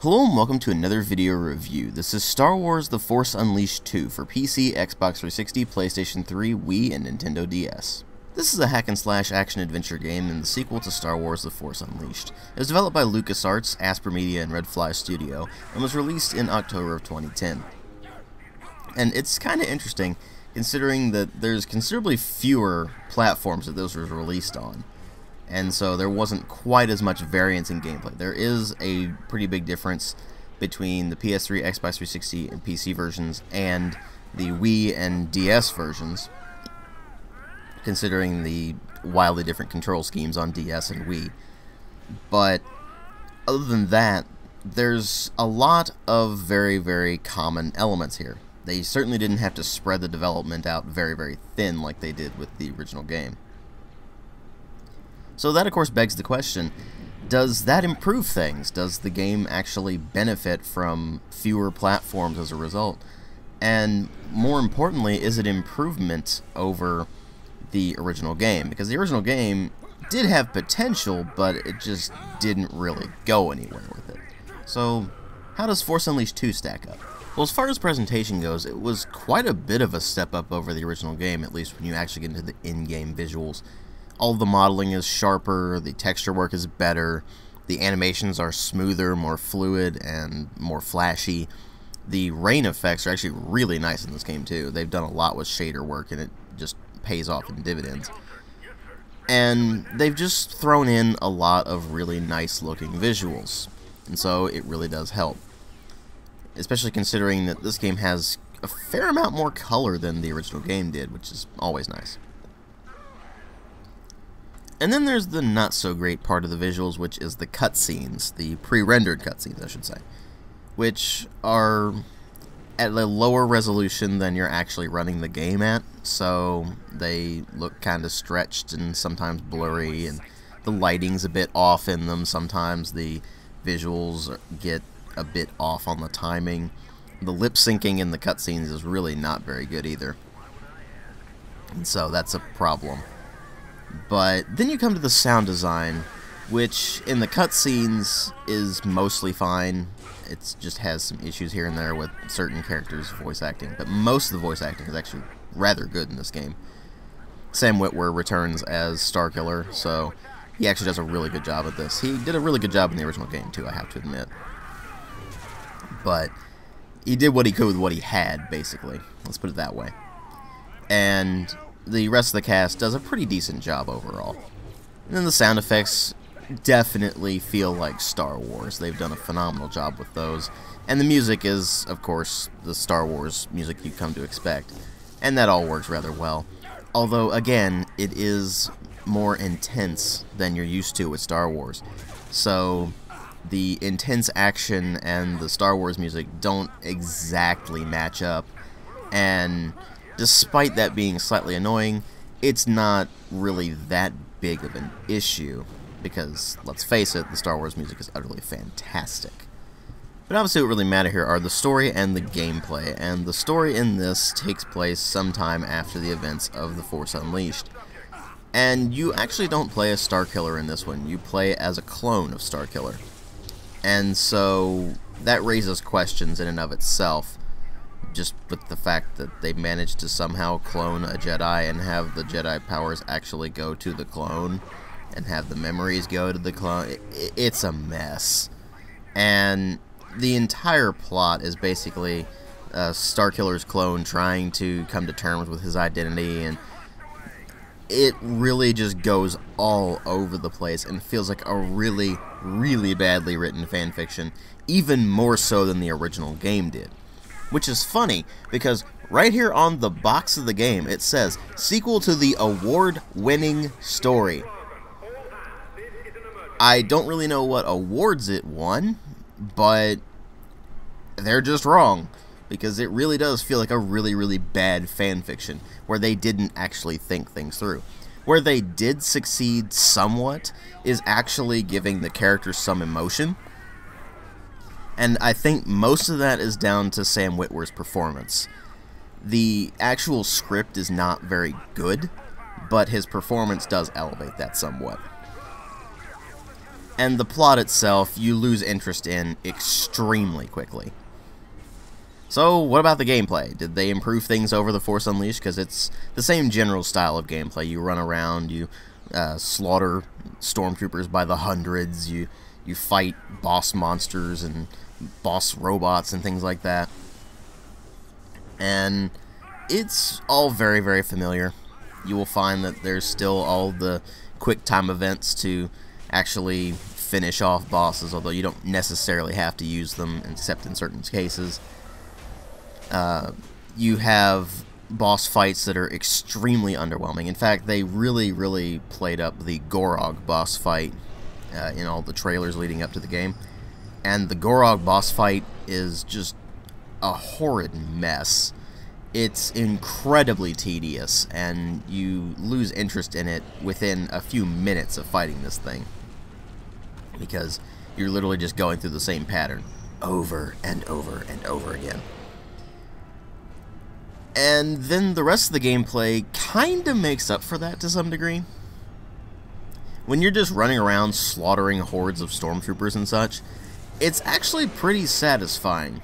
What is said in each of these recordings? Hello and welcome to another video review. This is Star Wars: The Force Unleashed II for PC, Xbox 360, PlayStation 3, Wii, and Nintendo DS. This is a hack-and-slash action-adventure game and the sequel to Star Wars: The Force Unleashed. It was developed by LucasArts, Aspyr Media, and Red Fly Studio, and was released in October of 2010. And it's kind of interesting, considering that there's considerably fewer platforms that this was released on. And so there wasn't quite as much variance in gameplay. There is a pretty big difference between the PS3, Xbox 360, and PC versions and the Wii and DS versions, considering the wildly different control schemes on DS and Wii. But other than that, there's a lot of very, very common elements here. They certainly didn't have to spread the development out very, very thin like they did with the original game. So that, of course, begs the question, does that improve things? Does the game actually benefit from fewer platforms as a result? And more importantly, is it improvement over the original game? Because the original game did have potential, but it just didn't really go anywhere with it. So how does Force Unleashed 2 stack up? Well, as far as presentation goes, it was quite a bit of a step up over the original game, at least when you actually get into the in-game visuals. All the modeling is sharper, the texture work is better, the animations are smoother, more fluid, and more flashy. The rain effects are actually really nice in this game, too. They've done a lot with shader work, and it just pays off in dividends. And they've just thrown in a lot of really nice-looking visuals, and so it really does help. Especially considering that this game has a fair amount more color than the original game did, which is always nice. And then there's the not-so-great part of the visuals, which is the cutscenes, the pre-rendered cutscenes, I should say, which are at a lower resolution than you're actually running the game at, so they look kind of stretched and sometimes blurry, and the lighting's a bit off in them. Sometimes the visuals get a bit off on the timing. The lip-syncing in the cutscenes is really not very good either, and so that's a problem. But then you come to the sound design, which in the cutscenes is mostly fine. It just has some issues here and there with certain characters' voice acting, but most of the voice acting is actually rather good in this game. Sam Witwer returns as Starkiller, so he actually does a really good job at this. He did a really good job in the original game too, I have to admit. But he did what he could with what he had, basically. Let's put it that way. And the rest of the cast does a pretty decent job overall. And then the sound effects definitely feel like Star Wars. They've done a phenomenal job with those. And the music is, of course, the Star Wars music you come to expect. And that all works rather well. Although, again, it is more intense than you're used to with Star Wars. So the intense action and the Star Wars music don't exactly match up. And despite that being slightly annoying, it's not really that big of an issue, because, let's face it, the Star Wars music is utterly fantastic. But obviously what really matters here are the story and the gameplay, and the story in this takes place sometime after the events of The Force Unleashed. And you actually don't play as Starkiller in this one, you play as a clone of Starkiller. And so that raises questions in and of itself. Just with the fact that they managed to somehow clone a Jedi and have the Jedi powers actually go to the clone and have the memories go to the clone, it's a mess. And the entire plot is basically Starkiller's clone trying to come to terms with his identity, and it really just goes all over the place and feels like a really, really badly written fanfiction, even more so than the original game did. Which is funny, because right here on the box of the game, it says, sequel to the award-winning story. I don't really know what awards it won, but they're just wrong, because it really does feel like a really, really bad fanfiction, where they didn't actually think things through. Where they did succeed somewhat is actually giving the characters some emotion. And I think most of that is down to Sam Witwer's performance. The actual script is not very good, but his performance does elevate that somewhat. and the plot itself you lose interest in extremely quickly. So, what about the gameplay? Did they improve things over The Force Unleashed? Because it's the same general style of gameplay. You run around, you slaughter stormtroopers by the hundreds, you fight boss monsters and boss robots and things like that. And it's all very, very familiar. You will find that there's still all the quick time events to actually finish off bosses, although you don't necessarily have to use them except in certain cases. You have boss fights that are extremely underwhelming. In fact, they really, really played up the Gorog boss fight in all the trailers leading up to the game. And the Gorog boss fight is just a horrid mess. It's incredibly tedious, and you lose interest in it within a few minutes of fighting this thing, because you're literally just going through the same pattern over and over and over again. And then the rest of the gameplay kinda makes up for that to some degree. When you're just running around slaughtering hordes of stormtroopers and such, it's actually pretty satisfying.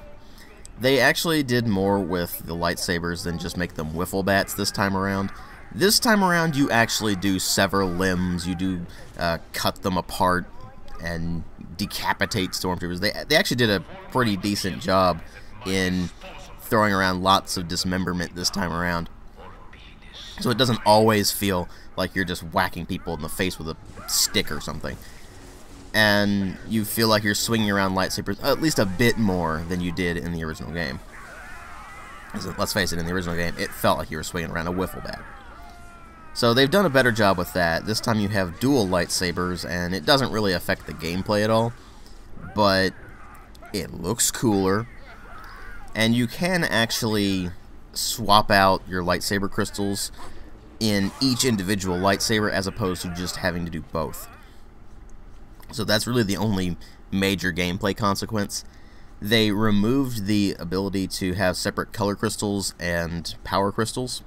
They actually did more with the lightsabers than just make them wiffle bats this time around. This time around, you actually do sever limbs, you do cut them apart and decapitate stormtroopers. They actually did a pretty decent job in throwing around lots of dismemberment this time around. So it doesn't always feel like you're just whacking people in the face with a stick or something. And you feel like you're swinging around lightsabers at least a bit more than you did in the original game. So, let's face it, in the original game, it felt like you were swinging around a wiffle bat. So they've done a better job with that. This time you have dual lightsabers, and it doesn't really affect the gameplay at all, but it looks cooler, and you can actually swap out your lightsaber crystals in each individual lightsaber as opposed to just having to do both. So that's really the only major gameplay consequence. They removed the ability to have separate color crystals and power crystals,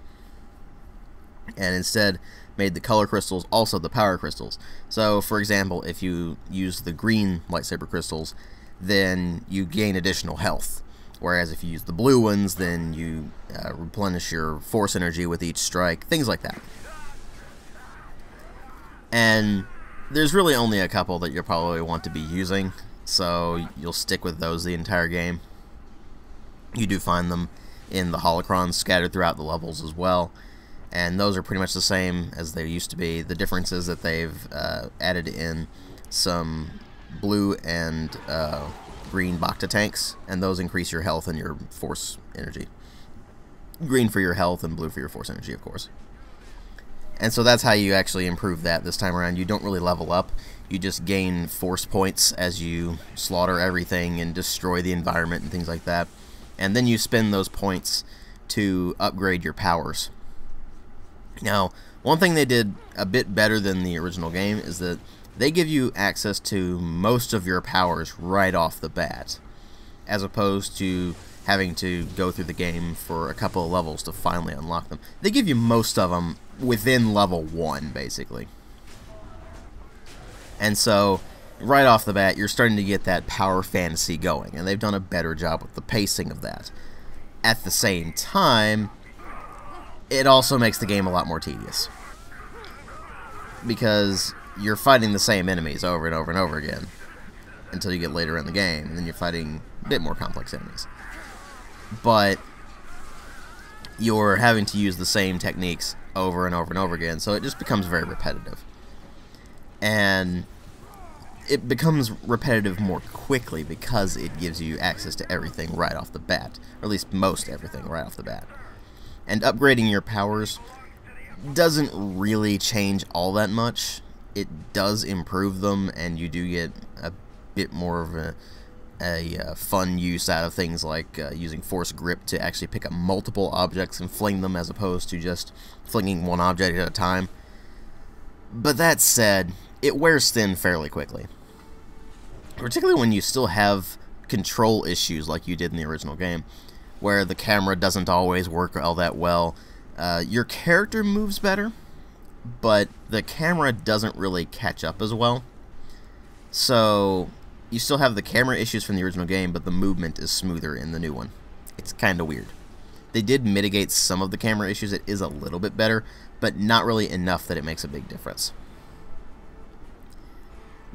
and instead made the color crystals also the power crystals. So, for example, if you use the green lightsaber crystals, then you gain additional health, whereas if you use the blue ones, then you replenish your force energy with each strike, things like that. And there's really only a couple that you'll probably want to be using, so you'll stick with those the entire game. You do find them in the holocrons scattered throughout the levels as well, and those are pretty much the same as they used to be. The difference is that they've added in some blue and green Bacta tanks, and those increase your health and your force energy. Green for your health and blue for your force energy, of course. And so that's how you actually improve that this time around. You don't really level up, you just gain force points as you slaughter everything and destroy the environment and things like that. And then you spend those points to upgrade your powers. Now, one thing they did a bit better than the original game is that they give you access to most of your powers right off the bat, as opposed to having to go through the game for a couple of levels to finally unlock them. They give you most of them within level 1, basically. And so, right off the bat, you're starting to get that power fantasy going, and they've done a better job with the pacing of that. At the same time, it also makes the game a lot more tedious, because you're fighting the same enemies over and over and over again until you get later in the game, and then you're fighting a bit more complex enemies. But you're having to use the same techniques over and over and over again, so it just becomes very repetitive. And it becomes repetitive more quickly because it gives you access to everything right off the bat, or at least most everything right off the bat. And upgrading your powers doesn't really change all that much. It does improve them, and you do get a bit more of a fun use out of things like using force grip to actually pick up multiple objects and fling them as opposed to just flinging one object at a time. But that said, it wears thin fairly quickly, particularly when you still have control issues like you did in the original game, where the camera doesn't always work all that well. Your character moves better, but the camera doesn't really catch up as well. So you still have the camera issues from the original game, but the movement is smoother in the new one. It's kind of weird. They did mitigate some of the camera issues. It is a little bit better, but not really enough that it makes a big difference.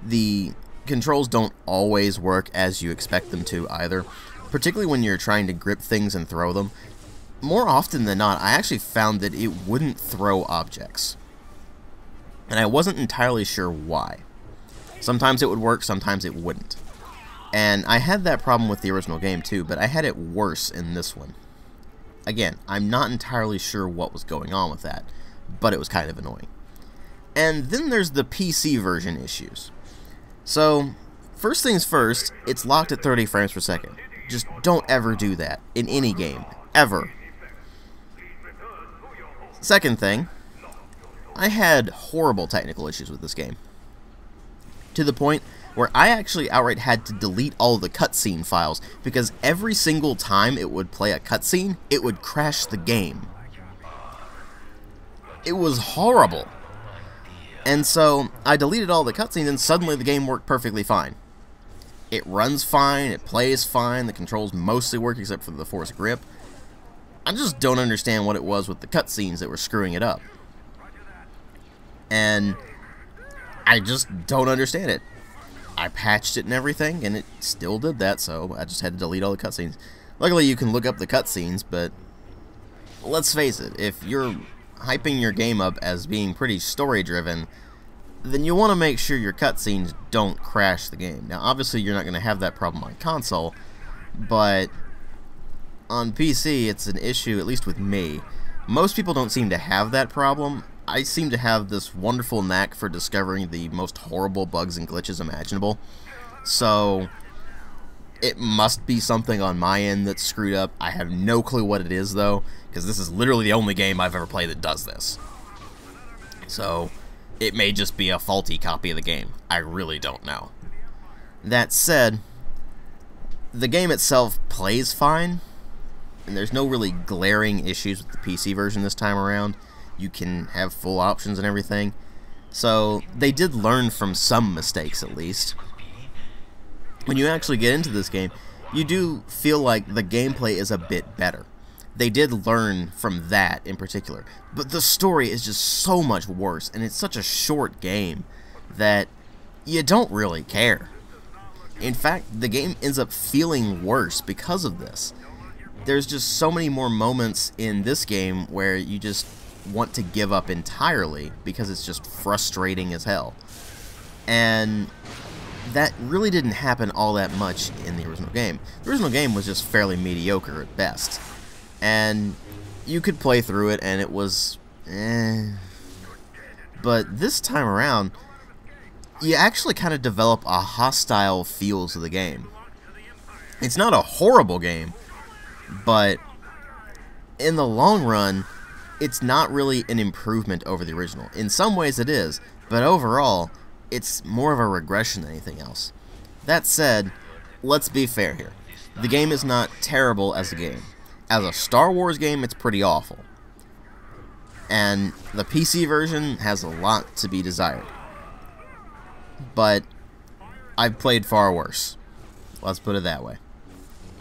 The controls don't always work as you expect them to either, particularly when you're trying to grip things and throw them. More often than not, I actually found that it wouldn't throw objects, and I wasn't entirely sure why. Sometimes it would work, sometimes it wouldn't. And I had that problem with the original game too, but I had it worse in this one. Again, I'm not entirely sure what was going on with that, but it was kind of annoying. And then there's the PC version issues. So, first things first, it's locked at 30 frames per second. Just don't ever do that in any game, ever. Second thing, I had horrible technical issues with this game, to the point where I actually outright had to delete all the cutscene files, because every single time it would play a cutscene, it would crash the game. It was horrible. And so I deleted all the cutscenes, and suddenly the game worked perfectly fine. It runs fine, it plays fine, the controls mostly work except for the force grip. I just don't understand what it was with the cutscenes that were screwing it up. And I just don't understand it. I patched it and everything, and it still did that, so I just had to delete all the cutscenes. Luckily, you can look up the cutscenes, but let's face it, if you're hyping your game up as being pretty story-driven, then you want to make sure your cutscenes don't crash the game. Now, obviously, you're not going to have that problem on console, but on PC, it's an issue, at least with me. Most people don't seem to have that problem. I seem to have this wonderful knack for discovering the most horrible bugs and glitches imaginable, so it must be something on my end that's screwed up. I have no clue what it is, though, because this is literally the only game I've ever played that does this. So it may just be a faulty copy of the game. I really don't know. That said, the game itself plays fine, and there's no really glaring issues with the PC version this time around. You can have full options and everything. So they did learn from some mistakes, at least. When you actually get into this game, you do feel like the gameplay is a bit better. They did learn from that in particular. But the story is just so much worse, and it's such a short game that you don't really care. In fact, the game ends up feeling worse because of this. There's just so many more moments in this game where you just want to give up entirely because it's just frustrating as hell. And that really didn't happen all that much in the original game. The original game was just fairly mediocre at best. And you could play through it and it was But this time around, you actually kind of develop a hostile feel to the game. It's not a horrible game, but in the long run, it's not really an improvement over the original. In some ways it is, but overall, it's more of a regression than anything else. That said, let's be fair here. The game is not terrible as a game. As a Star Wars game, it's pretty awful. And the PC version has a lot to be desired. But I've played far worse. Let's put it that way.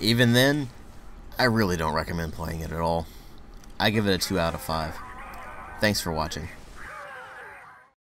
Even then, I really don't recommend playing it at all. I give it a 2 out of 5. Thanks for watching.